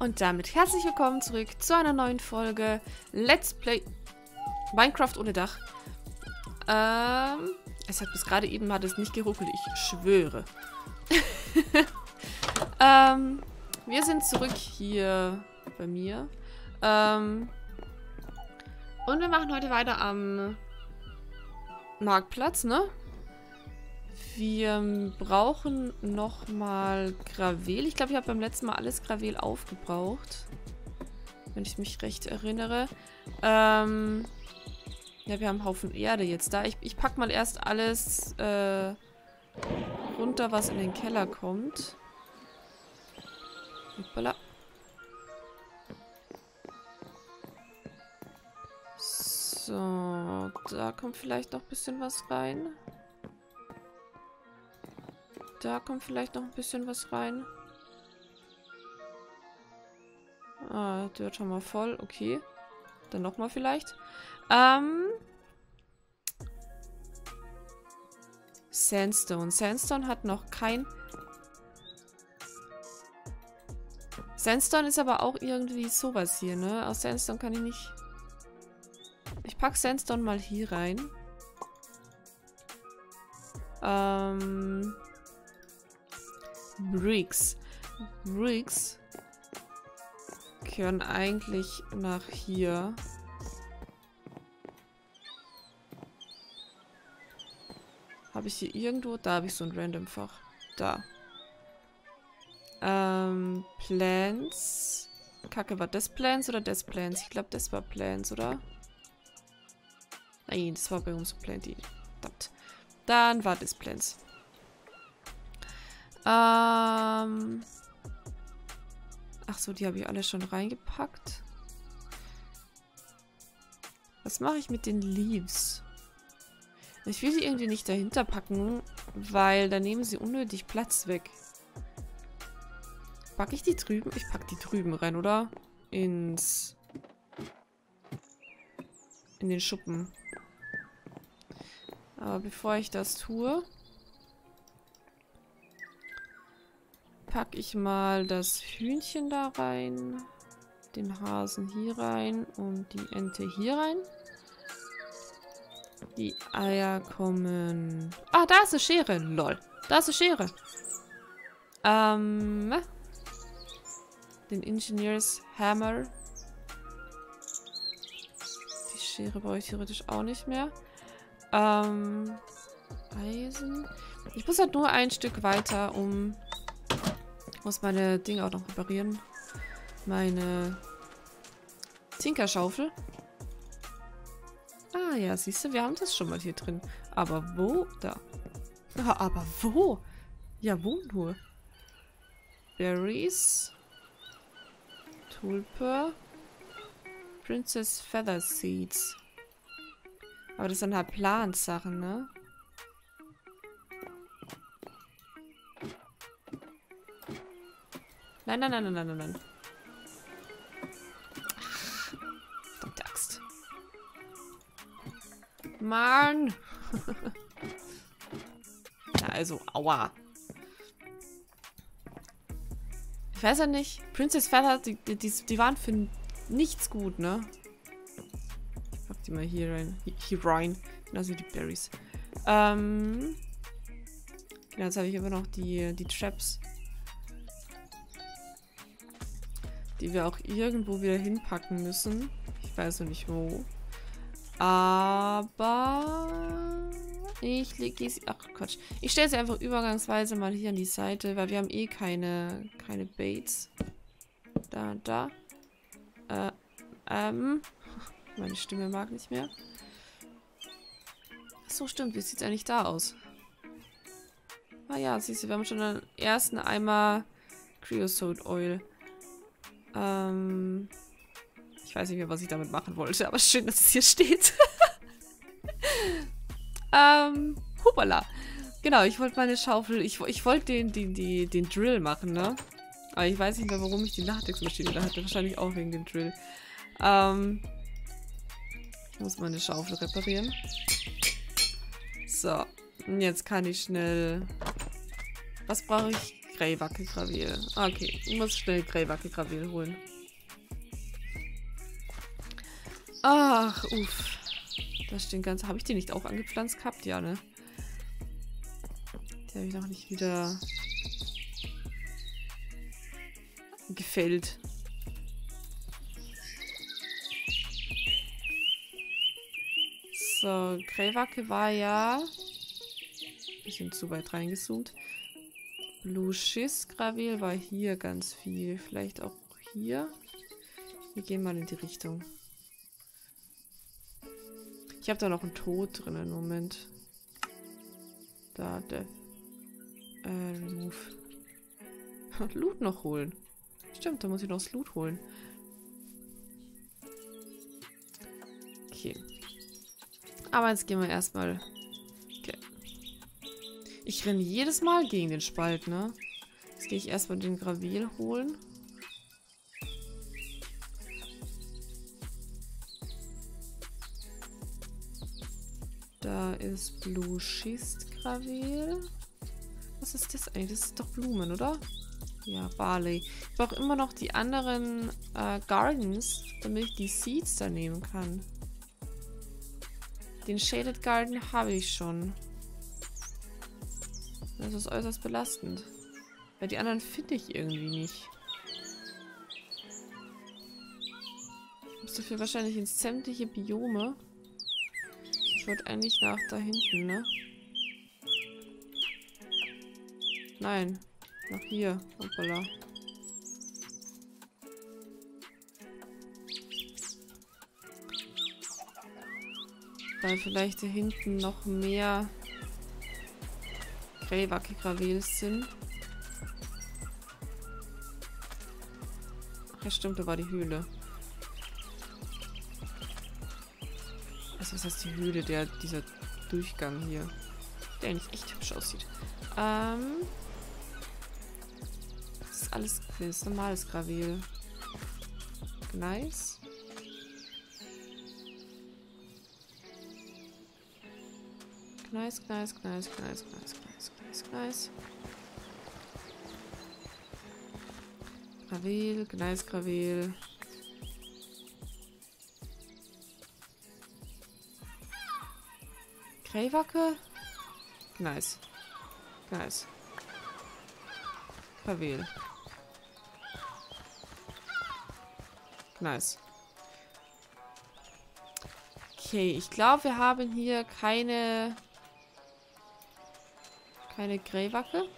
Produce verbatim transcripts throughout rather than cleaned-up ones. Und damit herzlich willkommen zurück zu einer neuen Folge Let's Play Minecraft ohne Dach. Ähm, es hat bis gerade eben hat es nicht geruckelt, ich schwöre. ähm, wir sind zurück hier bei mir. Ähm, und wir machen heute weiter am Marktplatz, ne? Wir brauchen nochmal Gravel. Ich glaube, ich habe beim letzten Mal alles Gravel aufgebraucht. Wenn ich mich recht erinnere. Ähm, ja, wir haben einen Haufen Erde jetzt da. Ich, ich packe mal erst alles äh, runter, was in den Keller kommt. Hoppala. So, da kommt vielleicht noch ein bisschen was rein. Da kommt vielleicht noch ein bisschen was rein. Ah, die wird schon mal voll. Okay. Dann nochmal vielleicht. Ähm. Sandstone. Sandstone hat noch kein... Sandstone ist aber auch irgendwie sowas hier, ne? Aus Sandstone kann ich nicht... Ich pack Sandstone mal hier rein. Ähm... Bricks. Bricks können eigentlich nach hier. Habe ich hier irgendwo? Da habe ich so ein Random-Fach. Da. Ähm, Plants. Kacke, war das Plants oder das Plants? Ich glaube, das war Plants, oder? Nein, das war bei uns Planty. Dann war das Plants. Ähm. Ach so, die habe ich alle schon reingepackt. Was mache ich mit den Leaves? Ich will sie irgendwie nicht dahinter packen, weil da nehmen sie unnötig Platz weg. Packe ich die drüben? Ich packe die drüben rein, oder? Ins... In den Schuppen. Aber bevor ich das tue... Packe ich mal das Hühnchen da rein, den Hasen hier rein und die Ente hier rein. Die Eier kommen... Ah, da ist eine Schere. Lol. Da ist eine Schere. Ähm. Den Engineer's Hammer. Die Schere brauche ich theoretisch auch nicht mehr. Ähm. Eisen. Ich muss halt nur ein Stück weiter, um... Ich muss meine Dinge auch noch reparieren. Meine Tinkerschaufel. Ah ja, siehst du, wir haben das schon mal hier drin. Aber wo? Da. Ah, aber wo? Ja, wo nur? Berries. Tulpe. Princess Feather Seeds. Aber das sind halt Pflanzensachen, ne? Nein, nein, nein, nein, nein, nein. Ach, verdammte Axt. Mann! Na also, aua. Ich weiß ja nicht. Princess Feather, die, die, die waren für nichts gut, ne? Ich pack die mal hier rein. Hier rein. Genauso wie die Berries. Ähm. Genau, jetzt habe ich immer noch die, die Traps. Die wir auch irgendwo wieder hinpacken müssen. Ich weiß noch nicht wo. Aber... Ich lege sie... Ach Quatsch. Ich stelle sie einfach übergangsweise mal hier an die Seite, weil wir haben eh keine... keine Baits. Da, da. Äh, ähm. Meine Stimme mag nicht mehr. Achso, stimmt. Wie sieht es eigentlich da aus? Ah ja, siehst du, wir haben schon den ersten Eimer Creosote Oil. Ähm, ich weiß nicht mehr, was ich damit machen wollte, aber schön, dass es hier steht. ähm, hupala. Genau, ich wollte meine Schaufel, ich, ich wollte den, den, den, den Drill machen, ne? Aber ich weiß nicht mehr, warum ich die Latex-Maschine da hatte. Wahrscheinlich auch wegen dem Drill. Ähm, ich muss meine Schaufel reparieren. So, und jetzt kann ich schnell... Was brauche ich? Grauwacke-Gravier. Okay, ich muss schnell Grauwacke-Gravier holen. Ach, uff. Das stehen ganz. Habe ich die nicht auch angepflanzt gehabt? Ja, ne? Die habe ich noch nicht wieder gefällt. So, Grauwacke war ja. Bisschen zu weit reingezoomt. Blue Schist Gravel war hier ganz viel. Vielleicht auch hier. Wir gehen mal in die Richtung. Ich habe da noch einen Tod drinnen. Moment. Da, der. Äh, remove. Loot noch holen. Stimmt, da muss ich noch das Loot holen. Okay. Aber jetzt gehen wir erstmal. Ich renne jedes Mal gegen den Spalt, ne? Jetzt gehe ich erstmal den Gravel holen. Da ist Blue Schist Gravel. Was ist das eigentlich? Das ist doch Blumen, oder? Ja, Barley. Ich brauche immer noch die anderen äh, Gardens, damit ich die Seeds da nehmen kann. Den Shaded Garden habe ich schon. Das ist äußerst belastend. Weil die anderen finde ich irgendwie nicht. Ich muss dafür wahrscheinlich ins sämtliche Biome. Ich wollte eigentlich nach da hinten, ne? Nein. Nach hier. Hoppala. Weil vielleicht da hinten noch mehr Grauwacke Gravels sind. Ach ja, stimmt, da war die Höhle. Also was heißt die Höhle? Der, dieser Durchgang hier. Der eigentlich echt hübsch aussieht. Ähm. Das ist alles das ist normales Gravel. Gneis. Gneis, Gneis, Gneis, Gneis, Gneis, Gneis. Gneis. Gravel, Gneis, Gravel. Grauwacke? Gneis. Gneis. Gravel. Gneis. Okay, ich glaube, wir haben hier keine. Keine Grauwacke.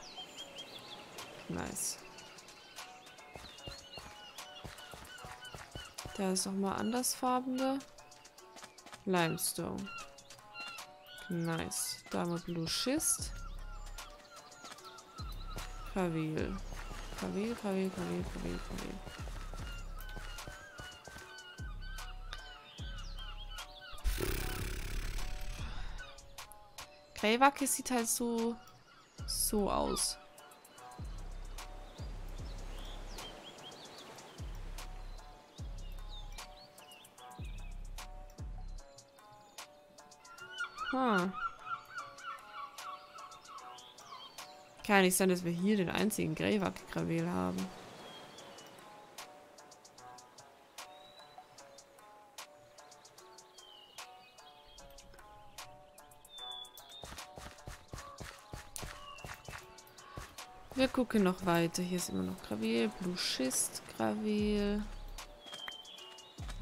Nice. Da ist nochmal andersfarbene. Limestone. Nice. Da haben wir Blue Schist. Gravel. Gravel, Gravel, Gravel, Gravel, Gravel. Grauwacke sieht halt so. So aus. Hm. Kann nicht sein, dass wir hier den einzigen Grauwacke-Gravel haben. Wir gucken noch weiter. Hier ist immer noch Gravel. Blue Schist Gravel.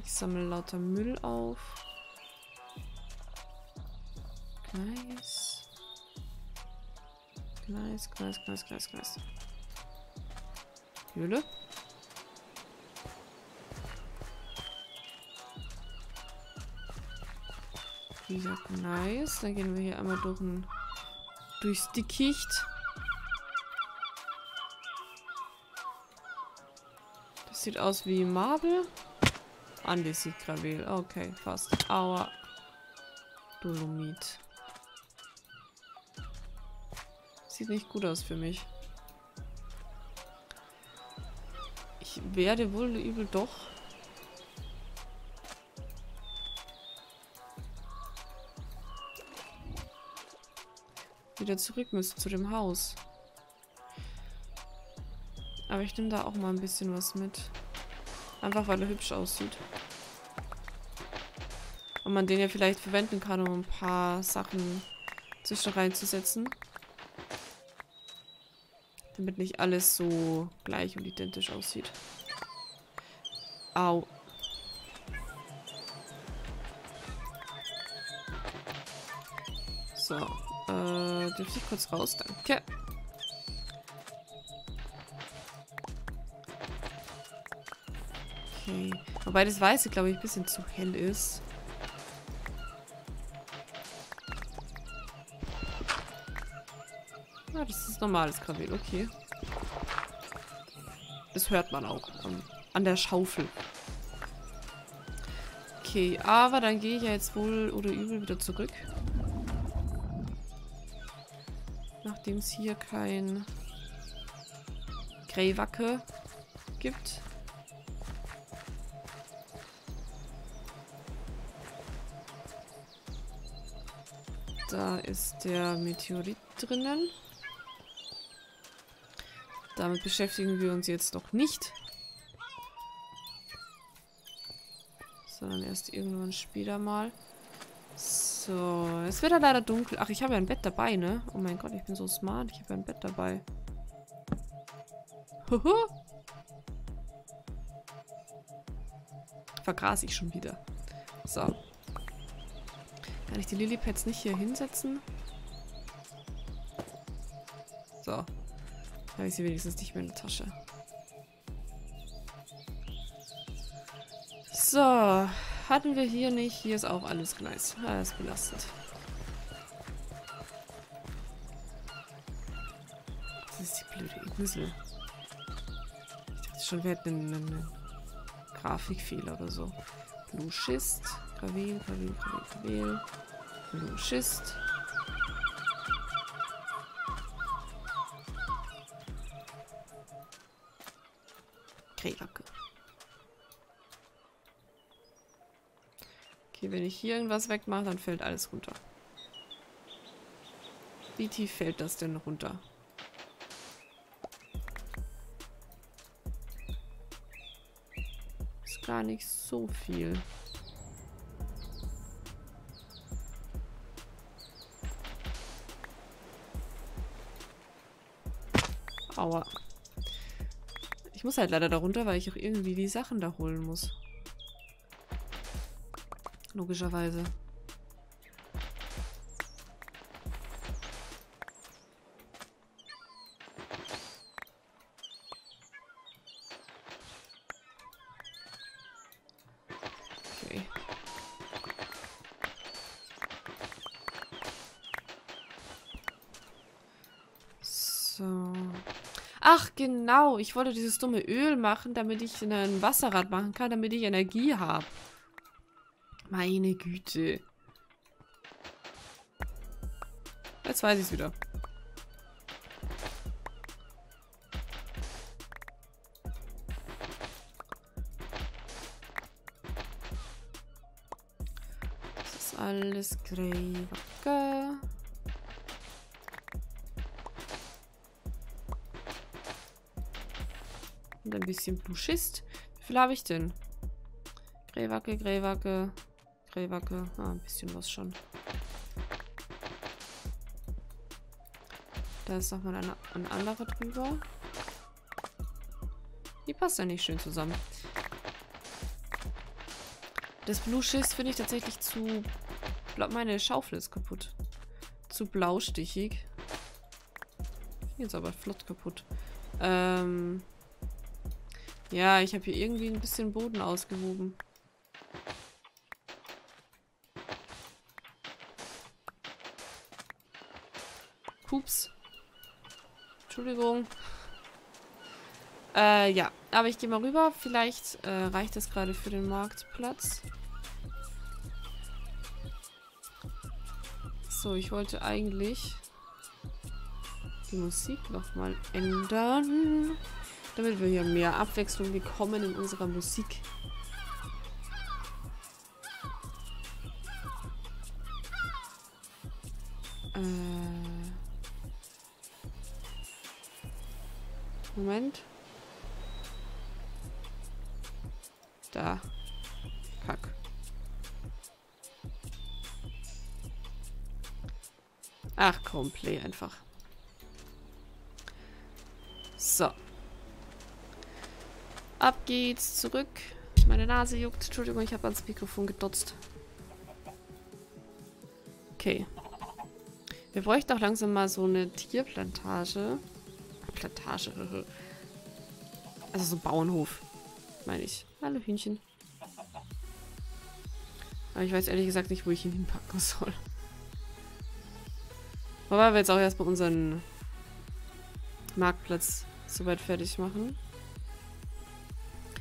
Ich sammle lauter Müll auf. Gneis. Gneis, Gneis, Gneis, Gneis, Gneis. Höhle. Wieder Gneis. Dann gehen wir hier einmal durch ein, durchs Dickicht. Sieht aus wie Marble. Andes sieht Gravel. Okay, fast. Aua. Dolomit. Sieht nicht gut aus für mich. Ich werde wohl übel doch. Wieder zurück müssen zu dem Haus. Aber ich nehme da auch mal ein bisschen was mit. Einfach, weil er hübsch aussieht. Und man den ja vielleicht verwenden kann, um ein paar Sachen zwischen reinzusetzen. Damit nicht alles so gleich und identisch aussieht. Au. So. Äh, dürfte ich kurz raus? Danke. Okay. Wobei das Weiße, glaube ich, ein bisschen zu hell ist. Ah, das ist normales Gravel, okay. Das hört man auch an, an der Schaufel. Okay, aber dann gehe ich ja jetzt wohl oder übel wieder zurück. Nachdem es hier kein Grauwacke gibt. Da ist der Meteorit drinnen. Damit beschäftigen wir uns jetzt noch nicht. Sondern erst irgendwann später mal. So, es wird ja leider dunkel. Ach, ich habe ja ein Bett dabei, ne? Oh mein Gott, ich bin so smart. Ich habe ja ein Bett dabei. Hoho! Vergras ich schon wieder. So. Kann ich die Lilypads nicht hier hinsetzen? So. Da habe ich sie wenigstens nicht mehr in der Tasche. So, hatten wir hier nicht. Hier ist auch alles Gneis. Ah, ist belastet. Das ist die blöde Insel. Ich dachte schon, wir hätten einen, einen Grafikfehler oder so. Blue Schist. Gravel, Gravel, Gravel, Gravel. Blue Schist. Okay, wenn ich hier irgendwas wegmache, dann fällt alles runter. Wie tief fällt das denn runter? Ist gar nicht so viel. Aua. Ich muss halt leider da runter, weil ich auch irgendwie die Sachen da holen muss. Logischerweise. Okay. So. Ach, genau. Ich wollte dieses dumme Öl machen, damit ich ein Wasserrad machen kann, damit ich Energie habe. Meine Güte. Jetzt weiß ich es wieder. Das ist alles Grauwacke. Und ein bisschen Blue Schist. Wie viel habe ich denn? Grauwacke, Grauwacke. Grauwacke. Ah, ein bisschen was schon. Da ist nochmal eine, eine andere drüber. Die passt ja nicht schön zusammen. Das Blue Schist finde ich tatsächlich zu... Meine Schaufel ist kaputt. Zu blaustichig. Jetzt aber flott kaputt. Ähm... Ja, ich habe hier irgendwie ein bisschen Boden ausgehoben. Ups. Entschuldigung. Äh, ja. Aber ich gehe mal rüber. Vielleicht äh, reicht das gerade für den Marktplatz. So, ich wollte eigentlich die Musik nochmal ändern. Damit wir hier mehr Abwechslung bekommen in unserer Musik. Äh... Moment. Da. Fuck. Ach komm, play einfach. So. Ab geht's, zurück. Meine Nase juckt. Entschuldigung, ich habe ans Mikrofon gedotzt. Okay. Wir bräuchten auch langsam mal so eine Tierplantage. Plantage. Also so ein Bauernhof, meine ich. Hallo Hühnchen. Aber ich weiß ehrlich gesagt nicht, wo ich ihn hinpacken soll. Wobei wir jetzt auch erstmal unseren Marktplatz soweit fertig machen.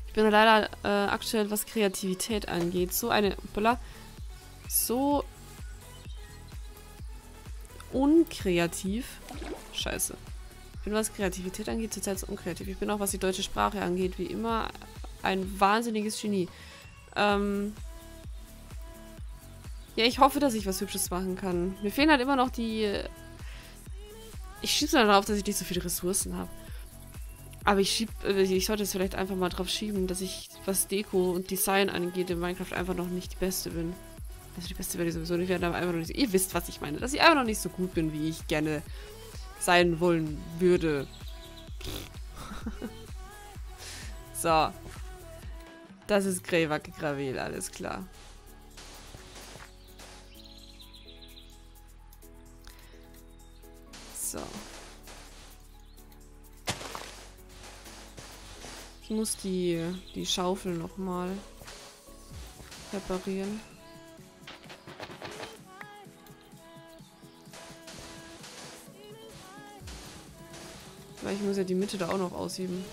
Ich bin leider äh, aktuell, was Kreativität angeht, so eine... Upala, so unkreativ. Scheiße. Ich bin, was Kreativität angeht, zurzeit so unkreativ. Ich bin auch, was die deutsche Sprache angeht, wie immer ein wahnsinniges Genie. Ähm... Ja, ich hoffe, dass ich was Hübsches machen kann. Mir fehlen halt immer noch die... Ich schieb's nur darauf, dass ich nicht so viele Ressourcen habe. Aber ich schieb... Ich sollte es vielleicht einfach mal drauf schieben, dass ich, was Deko und Design angeht, in Minecraft einfach noch nicht die Beste bin. Also die Beste werde ich sowieso nicht werden, aber einfach noch nicht... Ihr wisst, was ich meine. Dass ich einfach noch nicht so gut bin, wie ich gerne sein wollen würde. So. Das ist Grauwacke Gravel, alles klar. So. Ich muss die, die Schaufel nochmal reparieren. Weil ich muss ja die Mitte da auch noch ausheben.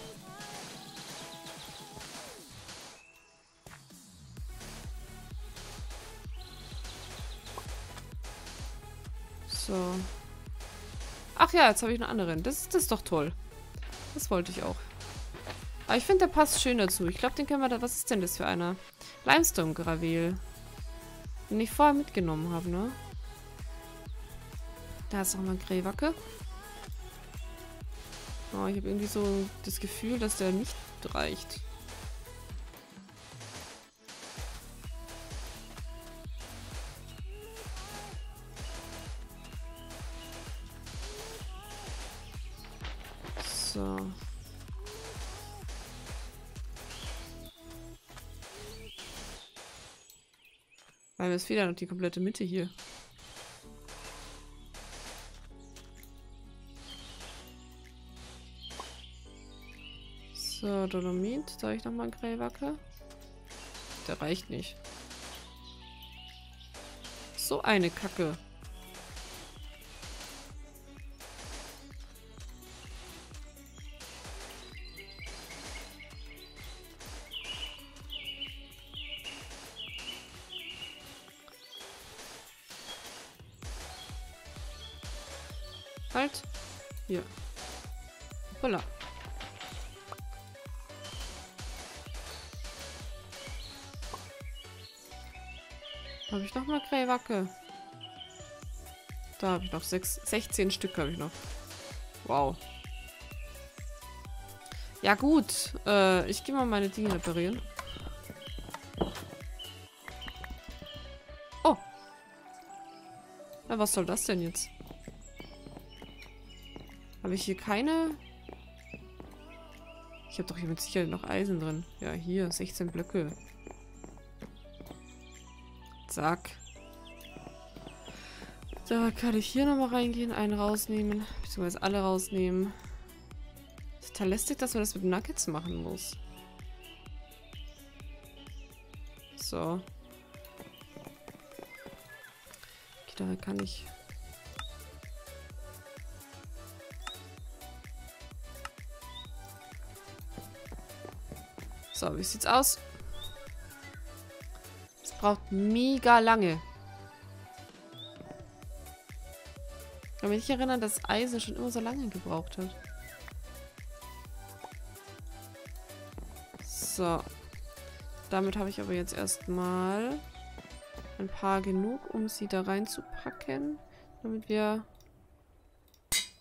So. Ach ja, jetzt habe ich einen anderen. Das, das ist doch toll. Das wollte ich auch. Aber ich finde, der passt schön dazu. Ich glaube, den können wir da... Was ist denn das für einer? Limestone Gravel. Den ich vorher mitgenommen habe, ne? Da ist nochmal eine Grauwacke. Oh, ich habe irgendwie so das Gefühl, dass der nicht reicht. So. Weil mir ist wieder noch die komplette Mitte hier. So, Dolomit. Soll ich nochmal Grauwacke? Der reicht nicht. So eine Kacke. Halt. Hier. Hoppala. Habe ich noch mal Grauwacke? Da habe ich noch sechs, sechzehn Stück habe ich noch. Wow. Ja gut. Äh, ich gehe mal meine Dinge reparieren. Oh. Na, was soll das denn jetzt? Habe ich hier keine? Ich habe doch hier mit Sicherheit noch Eisen drin. Ja, hier. sechzehn Blöcke. Zack. Da kann ich hier nochmal reingehen, einen rausnehmen, beziehungsweise alle rausnehmen. Das ist total lästig, dass man das mit Nuggets machen muss. So. Okay, daher kann ich... So, wie sieht's aus? Braucht mega lange. Ich kann mich nicht erinnern, dass Eisen schon immer so lange gebraucht hat. So. Damit habe ich aber jetzt erstmal ein paar genug, um sie da reinzupacken, damit wir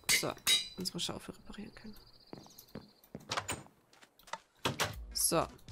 so unsere Schaufel reparieren können. So.